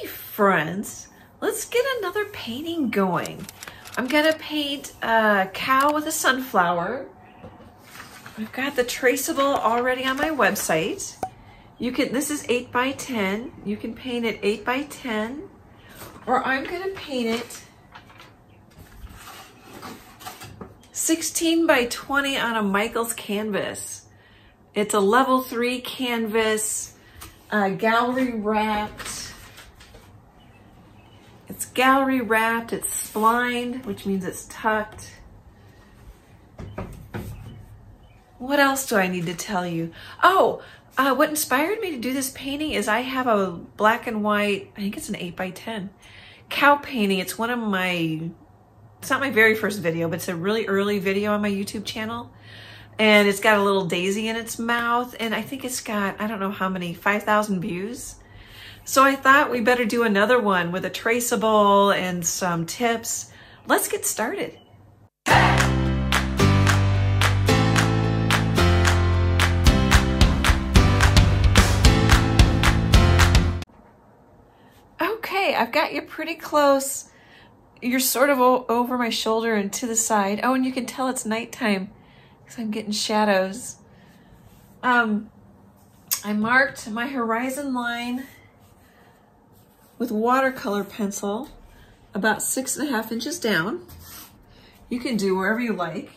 Hey friends, let's get another painting going. I'm gonna paint a cow with a sunflower. I've got the traceable already on my website. You can, this is 8 by 10. You can paint it 8 by 10, or I'm gonna paint it 16 by 20 on a Michaels canvas. It's a level 3 canvas, gallery wrapped. It's gallery wrapped, it's splined, which means it's tucked. What else do I need to tell you? Oh, what inspired me to do this painting is I have a black and white, I think it's an 8 by 10 cow painting. It's one of my, it's not my very first video, but it's a really early video on my YouTube channel. And it's got a little daisy in its mouth. And I think it's got, I don't know how many, 5,000 views. So I thought we better do another one with a traceable and some tips. Let's get started. Okay, I've got you pretty close. You're sort of over my shoulder and to the side. Oh, and you can tell it's nighttime. I'm getting shadows. I marked my horizon line with watercolor pencil about 6.5 inches down. You can do wherever you like.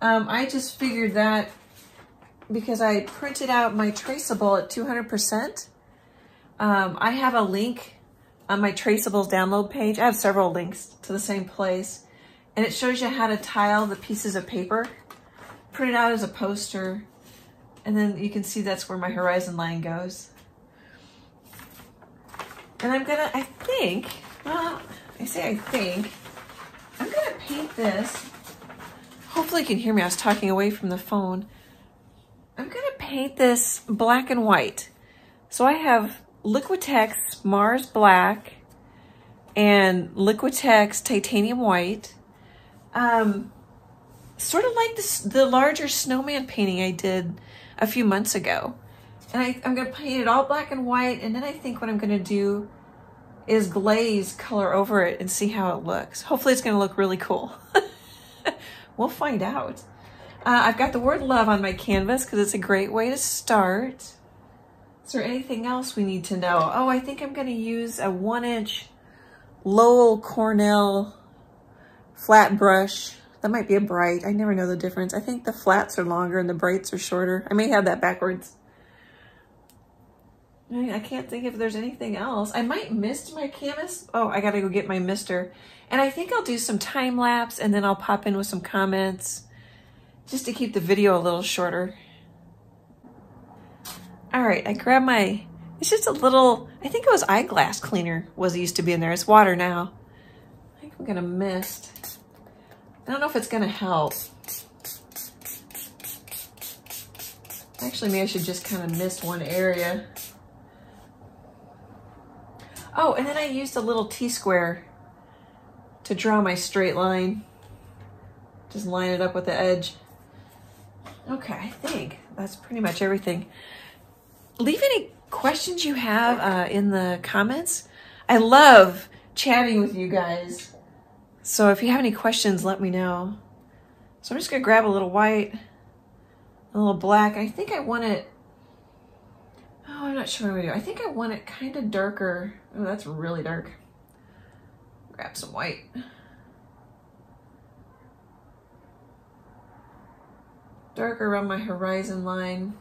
I just figured that because I printed out my traceable at 200%. I have a link on my traceables download page. I have several links to the same place, and it shows you how to tile the pieces of paper. Print it out as a poster, and then you can see that's where my horizon line goes. And I'm gonna, I think, well, I say I think, I'm gonna paint this. Hopefully you can hear me, I was talking away from the phone. I'm gonna paint this black and white. So I have Liquitex Mars Black and Liquitex Titanium White. Sort of like this, the larger snowman painting I did a few months ago. And I'm gonna paint it all black and white, and then I think what I'm gonna do is glaze color over it and see how it looks. Hopefully it's gonna look really cool. We'll find out. I've got the word love on my canvas because it's a great way to start. Is there anything else we need to know? Oh, I think I'm gonna use a 1-inch Lowell Cornell flat brush. That might be a bright. I never know the difference. I think the flats are longer and the brights are shorter. I may have that backwards. I can't think if there's anything else. I might mist my canvas. Oh, I gotta go get my mister. And I think I'll do some time lapse and then I'll pop in with some comments just to keep the video a little shorter. All right, I grabbed my, it's just a little, I think it was eyeglass cleaner was it used to be in there. It's water now. I think I'm gonna mist. I don't know if it's gonna help. Actually, maybe I should just kind of mist one area. Oh, and then I used a little T-square to draw my straight line. Just line it up with the edge. Okay, I think that's pretty much everything. Leave any questions you have in the comments. I love chatting with you guys. So if you have any questions, let me know. So I'm just gonna grab a little white, a little black. I think I want it, oh, I'm not sure what I'm gonna do. I think I want it kind of darker. Oh, that's really dark. Grab some white. Darker around my horizon line.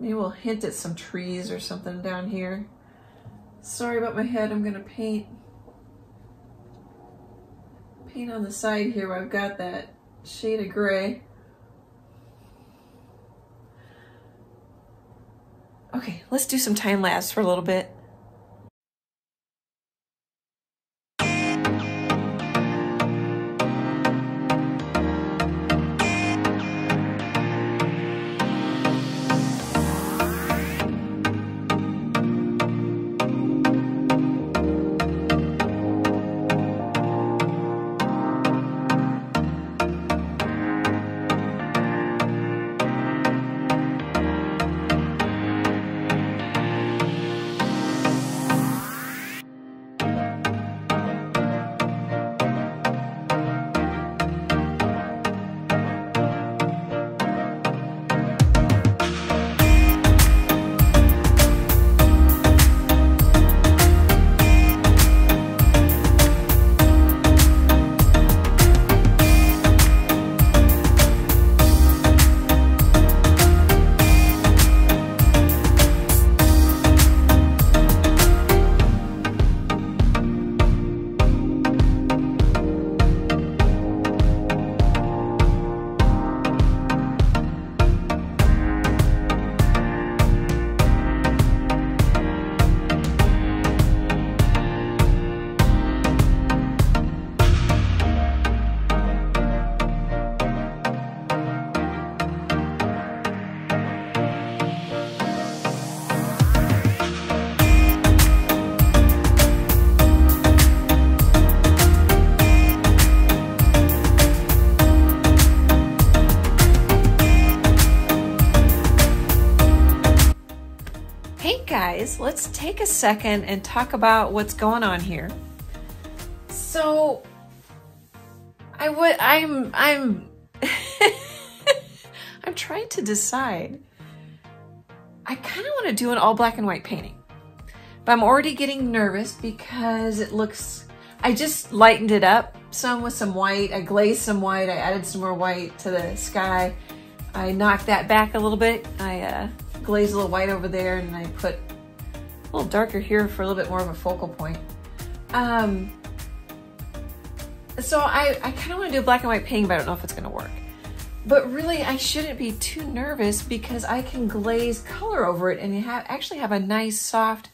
Maybe we'll hint at some trees or something down here. Sorry about my head, I'm gonna paint on the side here where I've got that shade of gray. Okay, let's do some time lapse for a little bit. Hey guys, let's take a second and talk about what's going on here. So I'm I'm trying to decide. I kind of want to do an all black and white painting, but I'm already getting nervous because it looks, I just lightened it up some with some white. I glazed some white. I added some more white to the sky. I knocked that back a little bit. I glazed a little white over there, and I put a little darker here for a little bit more of a focal point. So I kind of want to do a black and white painting, but I don't know if it's going to work. But really, I shouldn't be too nervous because I can glaze color over it and actually have a nice soft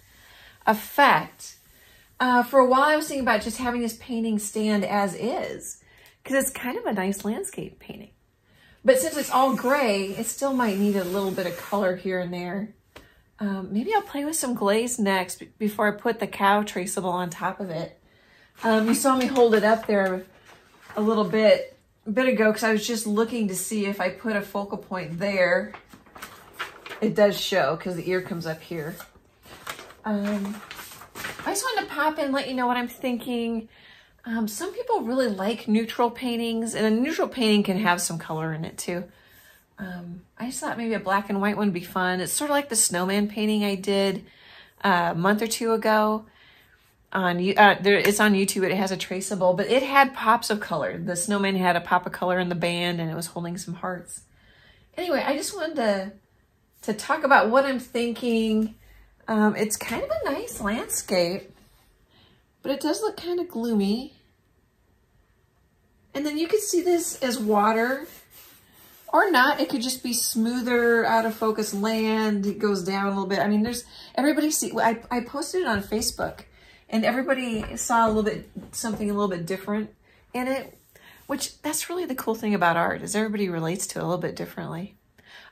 effect. For a while, I was thinking about just having this painting stand as is because it's kind of a nice landscape painting. But since it's all gray, it still might need a little bit of color here and there. Maybe I'll play with some glaze next before I put the cow traceable on top of it. You saw me hold it up there a little bit ago because I was just looking to see if I put a focal point there. It does show because the ear comes up here. I just wanted to pop in and let you know what I'm thinking. Some people really like neutral paintings, and a neutral painting can have some color in it too. I just thought maybe a black and white one would be fun. It's sort of like the snowman painting I did a month or two ago. It's on YouTube. It has a traceable, but it had pops of color. The snowman had a pop of color in the band, and it was holding some hearts. Anyway, I just wanted to talk about what I'm thinking. It's kind of a nice landscape, but it does look kind of gloomy. And then you could see this as water or not. It could just be smoother, out of focus land. It goes down a little bit. I mean, I posted it on Facebook. And everybody saw something a little bit different in it, which that's really the cool thing about art is everybody relates to it a little bit differently.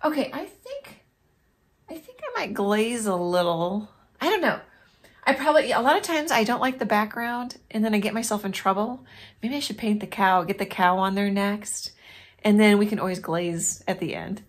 Okay, I think I might glaze a little. I don't know. A lot of times I don't like the background and then I get myself in trouble. Maybe I should paint the cow, get the cow on there next, and then we can always glaze at the end.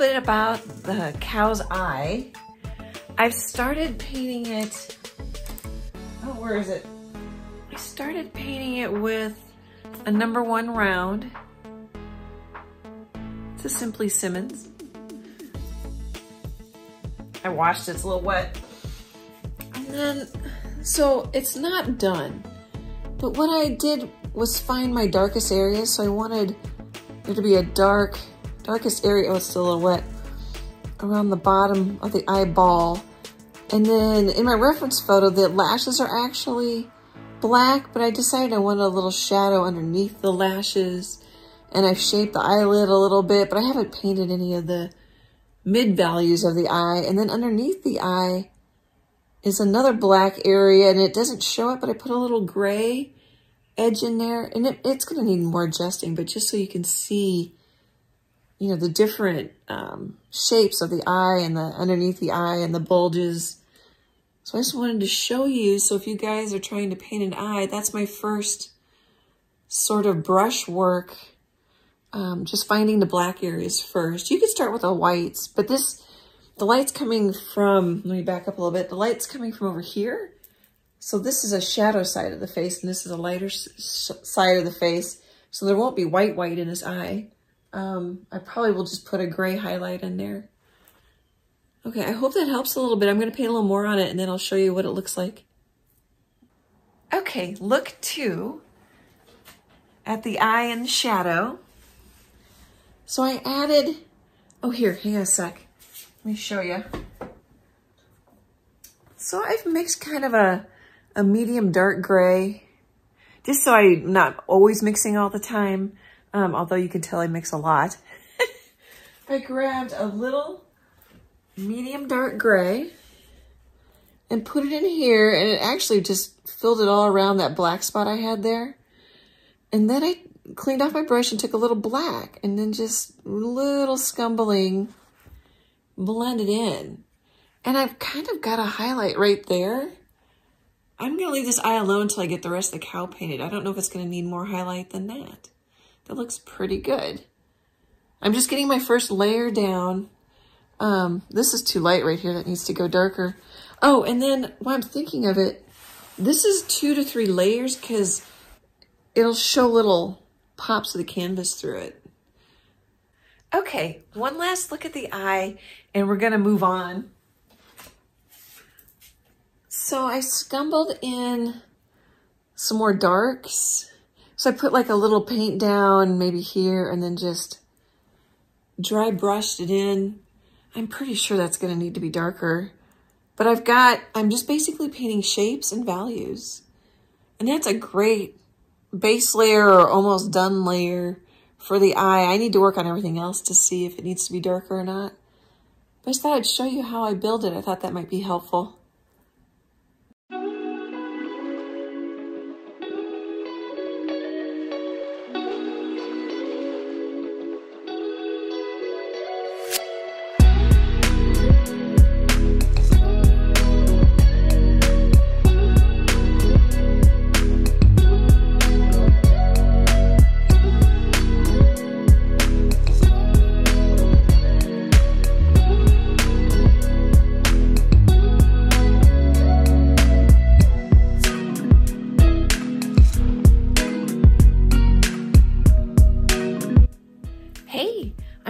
bit about the cow's eye. I've started painting it, oh, where is it? I started painting it with a #1 round. It's a Simply Simmons. I washed it, it's a little wet. And then, so it's not done. But what I did was find my darkest areas. So I wanted there to be a darkest area, oh, it's still a little wet, around the bottom of the eyeball. And then in my reference photo, the lashes are actually black, but I decided I wanted a little shadow underneath the lashes. And I've shaped the eyelid a little bit, but I haven't painted any of the mid values of the eye. And then underneath the eye is another black area, and it doesn't show it, but I put a little gray edge in there, and it's gonna need more adjusting, but just so you can see, you know, the different shapes of the eye and the underneath the eye and the bulges. So I just wanted to show you, so if you guys are trying to paint an eye, that's my first sort of brush work. Just finding the black areas first. You could start with the whites, but the light's coming from, let me back up a little bit. The light's coming from over here. So this is a shadow side of the face, and this is a lighter side of the face. So there won't be white in his eye. I probably will just put a gray highlight in there. Okay, I hope that helps a little bit. I'm gonna paint a little more on it, and then I'll show you what it looks like. Okay, look two at the eye and the shadow. So I added, oh here, hang on a sec. Let me show you. So I've mixed kind of a medium dark gray, just so I'm not always mixing all the time, although you can tell I mix a lot. I grabbed a little medium dark gray and put it in here, and it actually just filled it all around that black spot I had there. And then I cleaned off my brush and took a little black, and then just a little scumbling, blend it in. And I've kind of got a highlight right there. I'm gonna leave this eye alone until I get the rest of the cow painted. I don't know if it's gonna need more highlight than that. That looks pretty good. I'm just getting my first layer down. This is too light right here, that needs to go darker. Oh, and then while I'm thinking of it, this is 2 to 3 layers because it'll show little pops of the canvas through it. Okay, one last look at the eye and we're gonna move on. So I stumbled in some more darks. So I put like a little paint down maybe here and then just dry brushed it in. I'm pretty sure that's gonna need to be darker, but I'm just basically painting shapes and values. And that's a great base layer or almost done layer for the eye. I need to work on everything else to see if it needs to be darker or not. But I just thought I'd show you how I build it. I thought that might be helpful.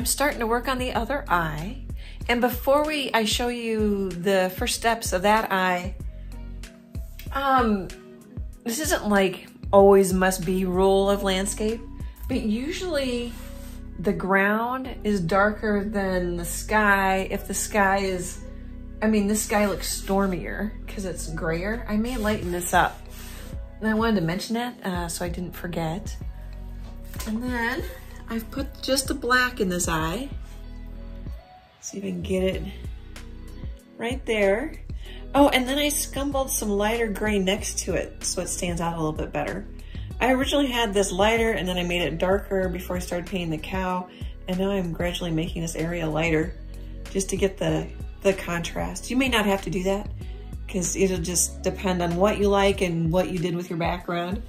Starting to work on the other eye, and before I show you the first steps of that eye, this isn't like always must be rule of landscape, but usually the ground is darker than the sky. If the sky is, I mean, this sky looks stormier because it's grayer. I may lighten this up, and I wanted to mention that so I didn't forget. And then I've put just a black in this eye. See if I can get it right there. Oh, and then I scumbled some lighter gray next to it so it stands out a little bit better. I originally had this lighter and then I made it darker before I started painting the cow, and now I'm gradually making this area lighter just to get the contrast. You may not have to do that because it'll just depend on what you like and what you did with your background.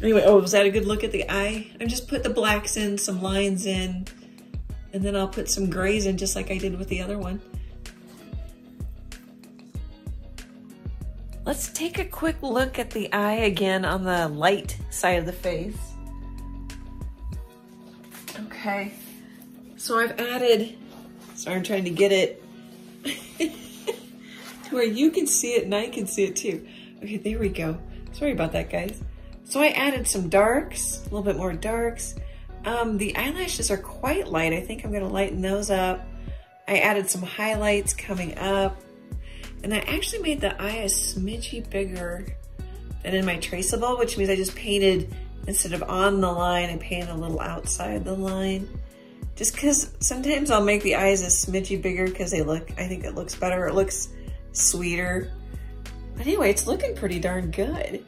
Anyway, oh, was that a good look at the eye? I just put the blacks in, some lines in, and and then I'll put some grays in just like I did with the other one. Let's take a quick look at the eye again on the light side of the face. Okay, so I've added, sorry, I'm trying to get it to where you can see it and I can see it too. Okay, there we go. Sorry about that, guys. So I added some darks, a little bit more darks. The eyelashes are quite light. I think I'm gonna lighten those up. I added some highlights coming up. And I actually made the eye a smidgey bigger than in my traceable, which means I just painted, instead of on the line, I painted a little outside the line. Just because sometimes I'll make the eyes a smidgey bigger because they look, I think it looks better, it looks sweeter. But anyway, it's looking pretty darn good.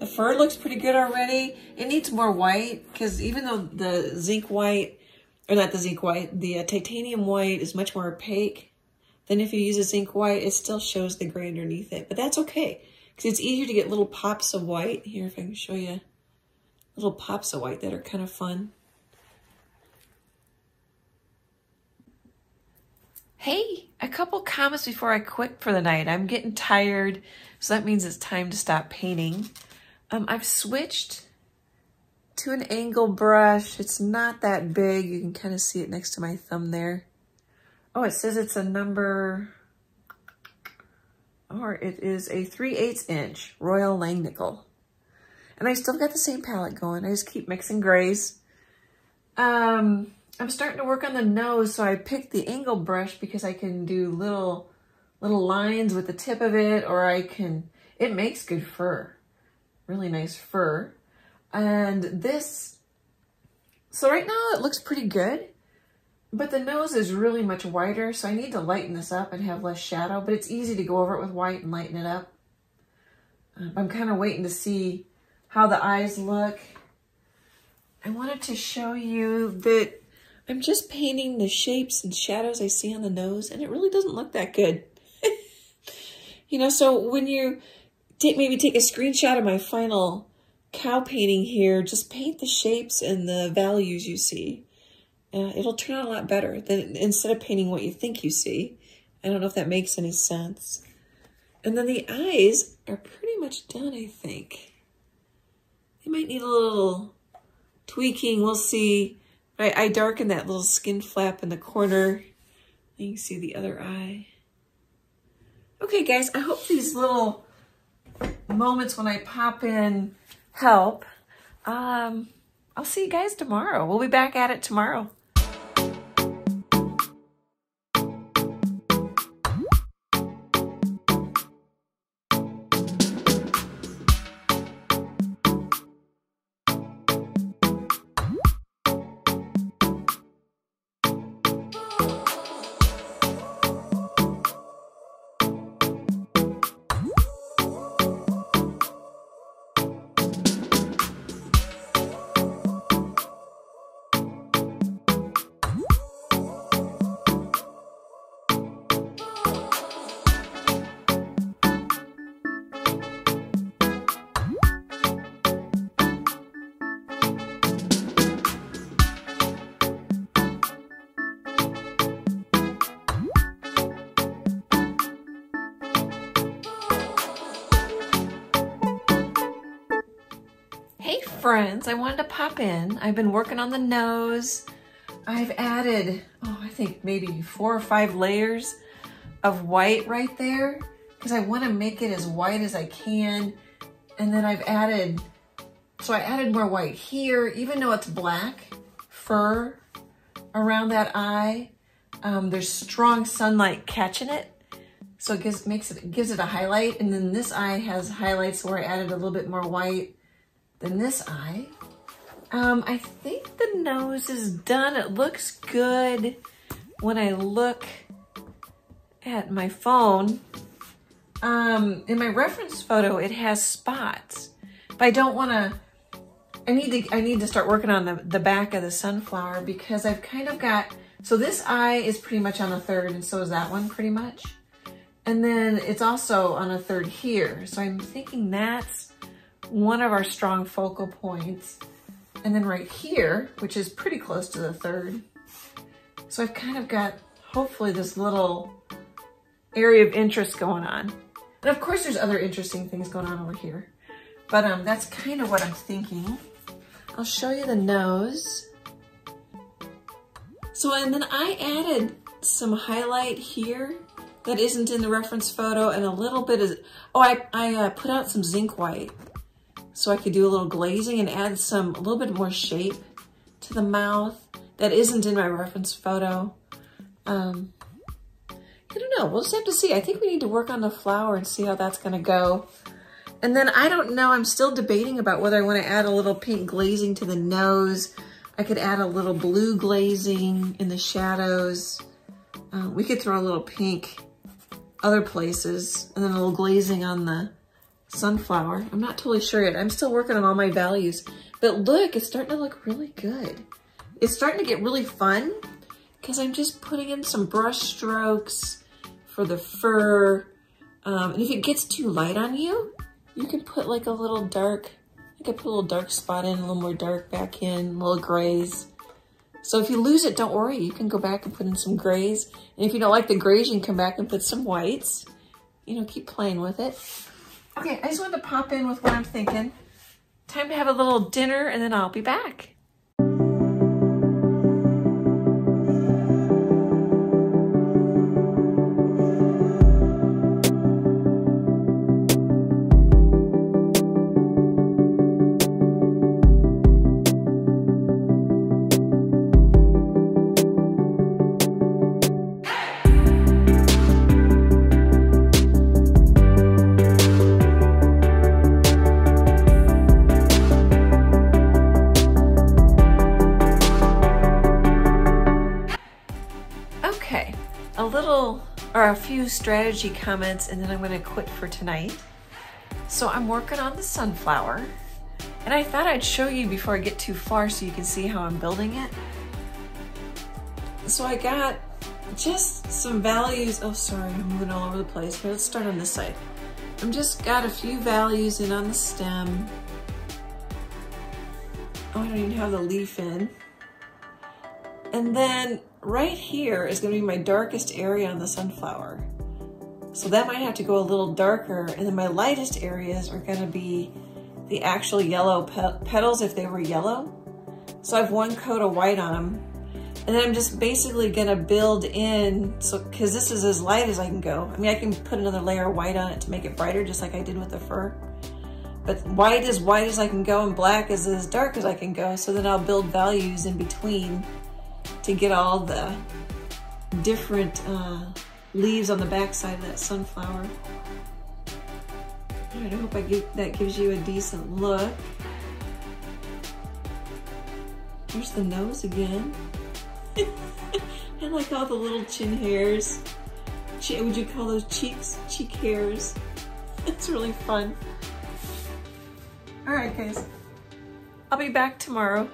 The fur looks pretty good already. It needs more white because even though the zinc white, or not the zinc white, the titanium white is much more opaque. Then if you use a zinc white, it still shows the gray underneath it, but that's okay because it's easier to get little pops of white. Here, if I can show you little pops of white that are kind of fun. Hey, a couple comments before I quit for the night. I'm getting tired, so that means it's time to stop painting. I've switched to an angle brush. It's not that big. You can kind of see it next to my thumb there. Oh, it says it's a number, or it is a 3/8" Royal Langnickel. And I still got the same palette going. I just keep mixing grays. I'm starting to work on the nose, so I picked the angle brush because I can do little lines with the tip of it, or I can, it makes good fur, really nice fur. And this, so right now it looks pretty good. But the nose is really much wider, so I need to lighten this up and have less shadow, but it's easy to go over it with white and lighten it up. I'm kind of waiting to see how the eyes look. I wanted to show you that I'm just painting the shapes and shadows I see on the nose, and it really doesn't look that good. You know, so when you maybe take a screenshot of my final cow painting here, just paint the shapes and the values you see. It'll turn out a lot better than instead of painting what you think you see. I don't know if that makes any sense. And then the eyes are pretty much done, I think. They might need a little tweaking. We'll see. I darkened that little skin flap in the corner. You can see the other eye. Okay, guys, I hope these little moments when I pop in help. I'll see you guys tomorrow. We'll be back at it tomorrow. Friends, I wanted to pop in. I've been working on the nose. I've added, oh, I think maybe 4 or 5 layers of white right there because I want to make it as white as I can. And then I've added, so I added more white here, even though it's black fur around that eye. There's strong sunlight catching it, so it gives it a highlight. And then this eye has highlights where I added a little bit more white than this eye. I think the nose is done. It looks good. When I look at my phone, in my reference photo, it has spots, but I don't wanna, I need to start working on the back of the sunflower because I've kind of got, so this eye is pretty much on a third and so is that one pretty much. And then it's also on a third here. So I'm thinking that's one of our strong focal points. And then right here, which is pretty close to the third, So I've kind of got, hopefully, this little area of interest going on. And of course there's other interesting things going on over here, but that's kind of what I'm thinking. I'll show you the nose. So, and then I added some highlight here that isn't in the reference photo, and a little bit of, oh, I put out some zinc white so I could do a little glazing and add some, a little bit more shape to the mouth that isn't in my reference photo. I don't know, we'll just have to see. I think we need to work on the flower and see how that's gonna go. And then I don't know, I'm still debating about whether I wanna add a little pink glazing to the nose. I could add a little blue glazing in the shadows. We could throw a little pink other places and then a little glazing on the sunflower. I'm not totally sure yet. I'm still working on all my values. But look, it's starting to look really good. It's starting to get really fun because I'm just putting in some brush strokes for the fur. And if it gets too light on you, you can put like a little dark, I could put a little dark spot in, a little more dark back in, little grays. So if you lose it, don't worry, you can go back and put in some grays. And if you don't like the grays, you can come back and put some whites. You know, keep playing with it. Okay, I just wanted to pop in with what I'm thinking. Time to have a little dinner and then I'll be back. A few strategy comments and then I'm gonna quit for tonight. So I'm working on the sunflower and I thought I'd show you before I get too far so you can see how I'm building it. So I got just some values. Oh, sorry, I'm moving all over the place. Here, let's start on this side. I've just got a few values in on the stem. Oh, I don't even have the leaf in. And then right here is gonna be my darkest area on the sunflower. So that might have to go a little darker. And then my lightest areas are gonna be the actual yellow petals if they were yellow. So I have one coat of white on them. And then I'm just basically gonna build in, so, cause this is as light as I can go. I mean, I can put another layer of white on it to make it brighter, just like I did with the fur. But white as I can go and black is as dark as I can go. So then I'll build values in between to get all the different leaves on the backside of that sunflower. All right, I hope that gives you a decent look. There's the nose again. I like all the little chin hairs. Would you call those cheeks? Cheek hairs. It's really fun. All right, guys. I'll be back tomorrow.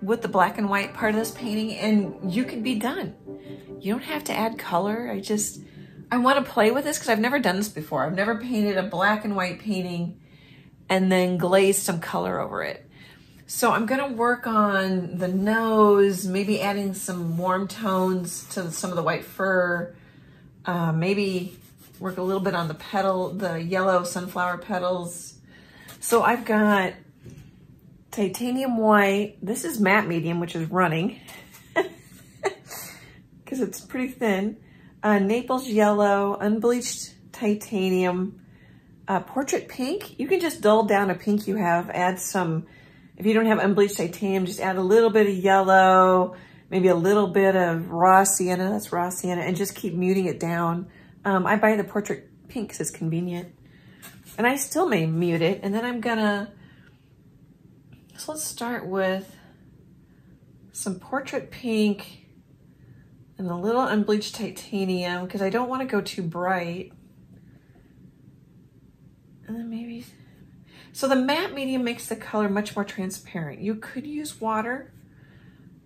With the black and white part of this painting, and you could be done. You don't have to add color. I want to play with this because I've never done this before. I've never painted a black and white painting and then glazed some color over it. So I'm gonna work on the nose, maybe adding some warm tones to some of the white fur, maybe work a little bit on the petal, the yellow sunflower petals. So I've got titanium white. This is matte medium, which is running because it's pretty thin. Naples yellow, unbleached titanium, portrait pink. You can just dull down a pink you have, add some, if you don't have unbleached titanium, just add a little bit of yellow, maybe a little bit of raw sienna, that's raw sienna, and just keep muting it down. I buy the Portrait Pink because it's convenient. And I still may mute it. And then I'm gonna, so let's start with some Portrait Pink and a little Unbleached Titanium because I don't want to go too bright. And then maybe, so the matte medium makes the color much more transparent. You could use water.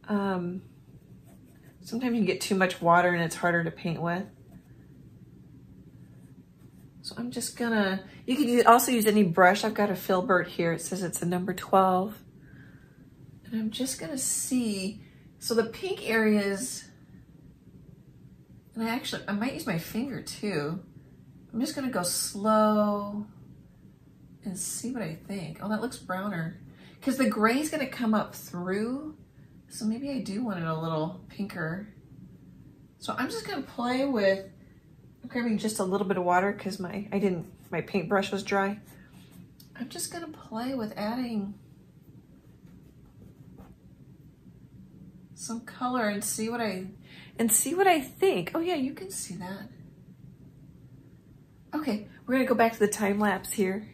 Sometimes you get too much water and it's harder to paint with. So I'm just gonna, you can also use any brush. I've got a filbert here. It says it's a number 12. And I'm just gonna see, so the pink areas, and I might use my finger too. I'm just gonna go slow and see what I think. Oh, that looks browner. Because the gray's gonna come up through, so maybe I do want it a little pinker. So I'm just gonna play with, I'm grabbing just a little bit of water because my paintbrush was dry. I'm just gonna play with adding some color and see what I think. Oh yeah, you can see that. Okay, we're gonna go back to the time lapse here.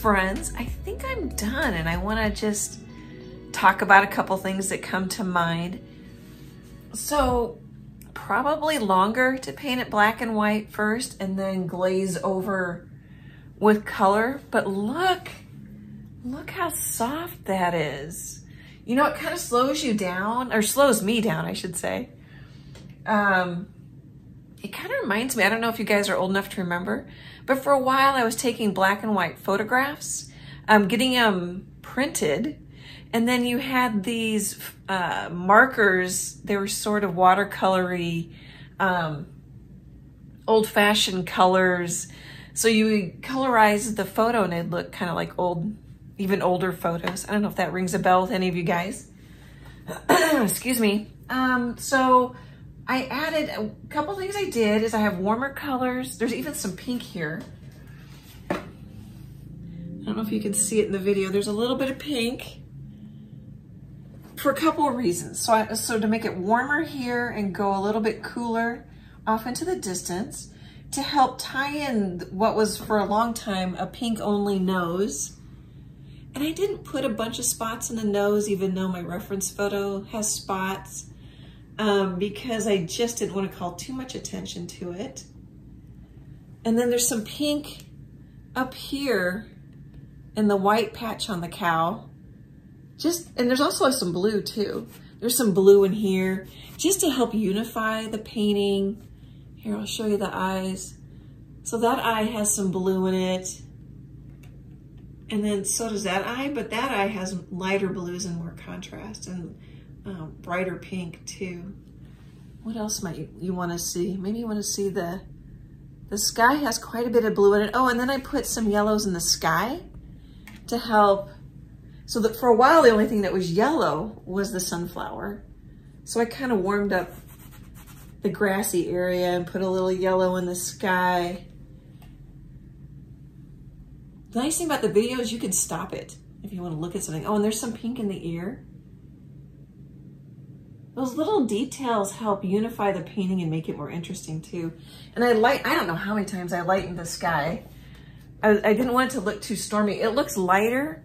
Friends, I think I'm done, and I want to just talk about a couple things that come to mind. So probably longer to paint it black and white first and then glaze over with color, but look how soft that is. You know, it kind of slows you down, or slows me down, I should say. It kind of reminds me, I don't know if you guys are old enough to remember, but for a while I was taking black and white photographs, getting them printed, and then you had these markers. They were sort of watercolory, old-fashioned colors. So you would colorize the photo and it'd look kind of like old, even older photos. I don't know if that rings a bell with any of you guys. Excuse me. So I added a couple things I did is I have warmer colors. There's even some pink here. I don't know if you can see it in the video. There's a little bit of pink for a couple of reasons. So to make it warmer here and go a little bit cooler off into the distance, to help tie in what was for a long time a pink only nose. And I didn't put a bunch of spots in the nose, even though my reference photo has spots, because I just didn't want to call too much attention to it. And then there's some pink up here in the white patch on the cow. And there's also some blue too. There's some blue in here just to help unify the painting. Here, I'll show you the eyes. So that eye has some blue in it. And then so does that eye, but that eye has lighter blues and more contrast and brighter pink too. What else might you want to see? Maybe you want to see the sky has quite a bit of blue in it. Oh, and then I put some yellows in the sky to help. So that for a while, the only thing that was yellow was the sunflower. So I kind of warmed up the grassy area and put a little yellow in the sky. The nice thing about the video is you can stop it if you want to look at something. Oh, and there's some pink in the ear. Those little details help unify the painting and make it more interesting too. And I don't know how many times I lightened the sky. I didn't want it to look too stormy. It looks lighter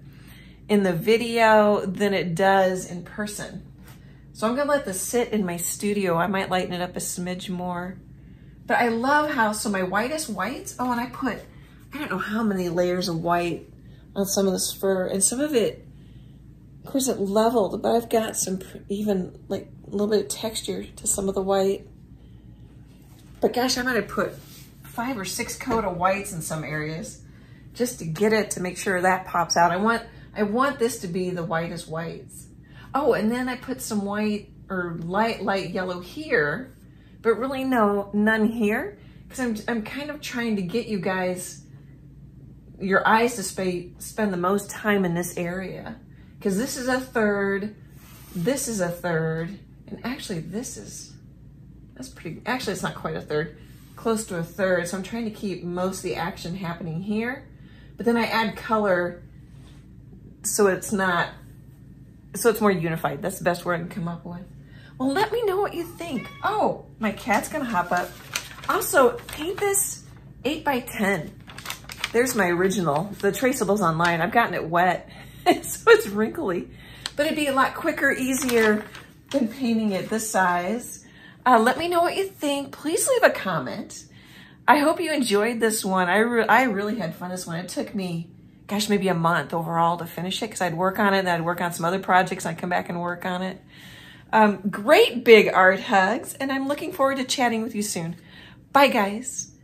in the video than it does in person. So I'm gonna let this sit in my studio. I might lighten it up a smidge more. But I love how, so my whitest whites, oh, and I put, I don't know how many layers of white on some of this fur, and some of it, of course it leveled, but I've got some even like a little bit of texture to some of the white. But gosh, I might have put 5 or 6 coat of whites in some areas just to get it to make sure that pops out. I want this to be the whitest whites. Oh, and then I put some white or light yellow here, but really none here. Because I'm kind of trying to get you guys, your eyes to spend the most time in this area. Because this is a third, this is a third, and actually that's pretty, actually it's not quite a third, close to a third. So I'm trying to keep most of the action happening here, but then I add color so it's not, so it's more unified. That's the best word I can come up with. Well, let me know what you think. Oh, my cat's gonna hop up. Also, paint this 8x10. There's my original, the traceable's online. I've gotten it wet, so it's wrinkly, but it'd be a lot quicker, easier than painting it this size. Let me know what you think. Please leave a comment. I hope you enjoyed this one. I really had fun this one. It took me, gosh, maybe a month overall to finish it because I'd work on it and I'd work on some other projects and I'd come back and work on it. Great big art hugs, and I'm looking forward to chatting with you soon. Bye, guys.